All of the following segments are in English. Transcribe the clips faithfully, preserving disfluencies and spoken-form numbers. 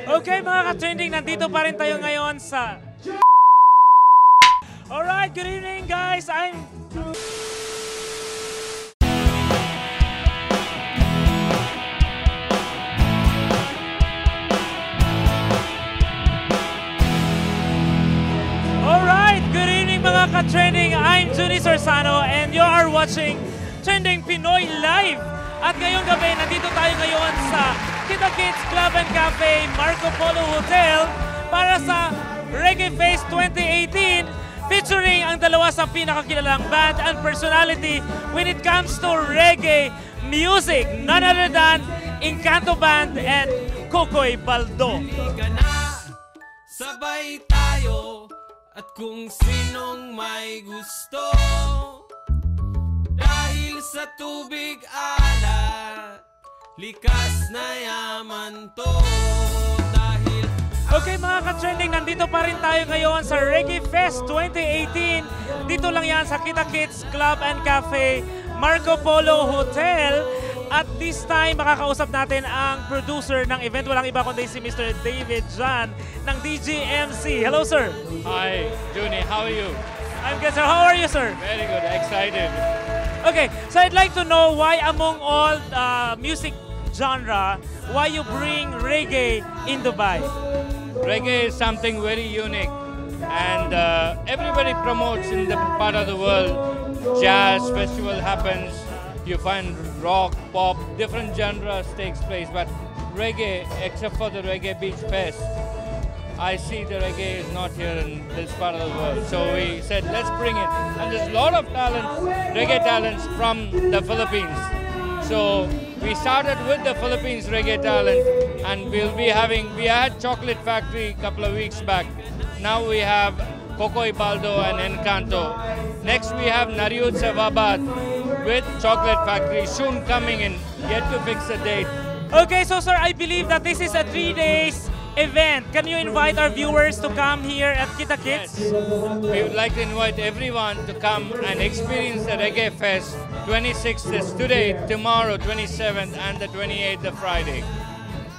Okay mga ka-trending, nandito pa rin tayo ngayon sa... Alright, good evening guys! I'm... Alright, good evening mga ka-trending! I'm Junie Sorsano and you are watching Trending Pinoy Live! At ngayong gabi, nandito tayo ngayon sa Kita Kitz Klub and Cafe, Marco Polo Hotel para sa Reggae Fest twenty eighteen featuring ang dalawa sa pinakakilalang band and personality when it comes to reggae music, none other than Engkanto Band and Kokoi Baldo. Sabay tayo at kung sinong may gusto dahil sa tubig alat. Likas na yaman to dahil... Okay mga ka-trending, nandito pa rin tayo ngayon sa Reggae Fest twenty eighteen. Dito lang yan sa Kita Kitz Club and Cafe, Marco Polo Hotel. At this time, makakausap natin ang producer ng event. Walang iba kundi si Mister David John ng D J M C. Hello sir! Hi, Junie. How are you? I'm good sir. How are you sir? Very good. Excited. Okay, so I'd like to know why among all uh, music genre, why you bring reggae in Dubai? Reggae is something very unique and uh, everybody promotes in the part of the world. Jazz festival happens, you find rock, pop, different genres takes place, but reggae, except for the Reggae Beach Fest, I see the reggae is not here in this part of the world. So we said, let's bring it. And there's a lot of talents, reggae talents from the Philippines. So we started with the Philippines reggae talent and we'll be having, we had Chocolate Factory a couple of weeks back. Now we have Kokoi Baldo and Encanto. Next we have Nariutse Wabat with Chocolate Factory soon coming in. Yet to fix a date. Okay, so sir, I believe that this is a three days event. Can you invite our viewers to come here at Kita Kitz? Yes. We would like to invite everyone to come and experience the Reggae Fest. twenty-sixth is today, tomorrow, twenty-seventh, and the twenty-eighth the Friday.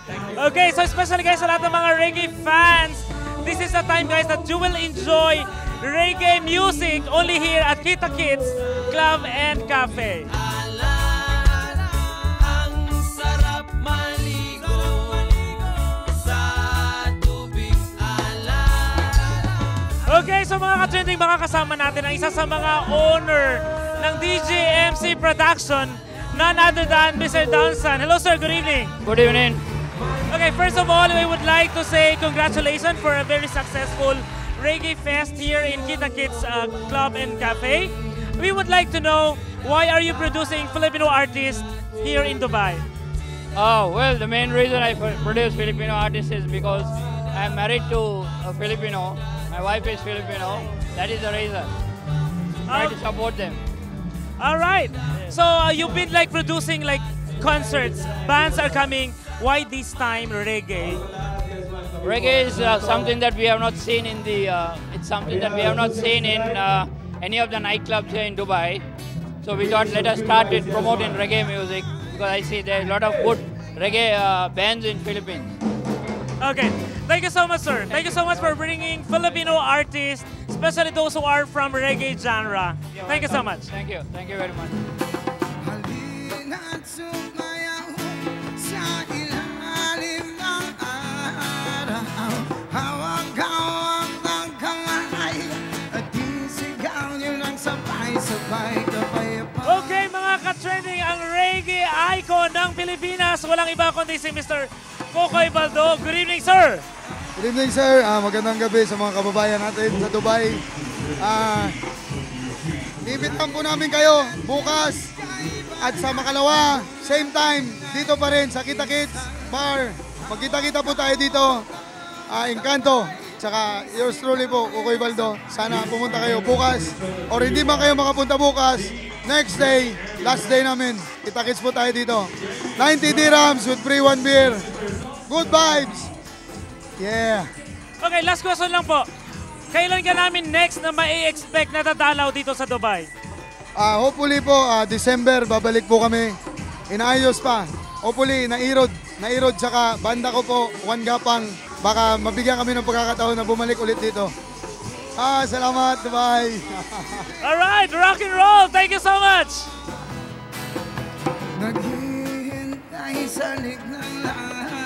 Thank you. Okay, so especially guys, sa lahat ng mga reggae fans, this is the time guys that you will enjoy reggae music only here at Kita Kitz Club and Cafe. Okay, so mga ka-trending, makakasama natin ang isa sa mga owner ng D J M C production, none other than Mister Dansan. Hello sir, good evening. Good evening. Okay, first of all, we would like to say congratulations for a very successful Reggae Fest here in Kita Kitz uh, Club and Cafe. We would like to know, why are you producing Filipino artists here in Dubai? Oh, well, the main reason I produce Filipino artists is because I'm married to a Filipino. My wife is Filipino, that is the reason. Try um, to support them. Alright, so uh, you've been like producing like concerts, bands are coming, why this time reggae? Reggae is uh, something that we have not seen in the, uh, it's something that we have not seen in uh, any of the nightclubs here in Dubai. So we thought let us start with promoting reggae music because I see there are a lot of good reggae uh, bands in Philippines. Okay, thank you so much sir. Thank you so much for bringing Filipino artists, especially those who are from reggae genre. Thank you so much. Thank you, thank you very much. Okay mga ka-trending, ang reggae icon ng Pilipinas, walang iba kundi si Mister Kokoi Baldo. Good evening, sir! Good evening, sir. Uh, magandang gabi sa mga kababayan natin sa Dubai. Uh, Imbitahan po namin kayo bukas at sa makalawa, same time, dito pa rin sa Kita Kitz Bar. Magkita-kita po tayo dito. Uh, Engkanto, tsaka yours truly po, Kokoi Baldo. Sana pumunta kayo bukas o hindi man kayo makapunta bukas. Next day, last day namin, Kita Kitz po tayo dito. ninety dirhams with free one beer. Good vibes! Yeah! Okay, last question lang po. Kailan ka namin next na ma-expect na tatalaw dito sa Dubai? Uh, hopefully po, uh, December, babalik po kami. Inaayos pa. Hopefully, na-erode. Nairod, saka banda ko po, Juan Gapang. Baka mabigyan kami ng pagkakataon na bumalik ulit dito. Ah, salamat, Dubai! Alright, rock and roll! Thank you so much! Naghihintay sa lig ng lahat.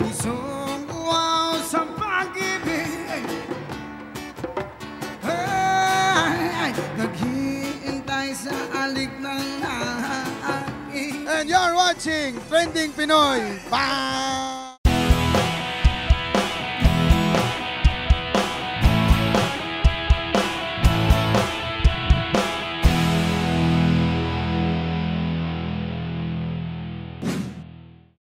Pusong wow sa pag-ibig. Naghihintay sa alik ng lahat. And you're watching Trending Pinoy! Bye!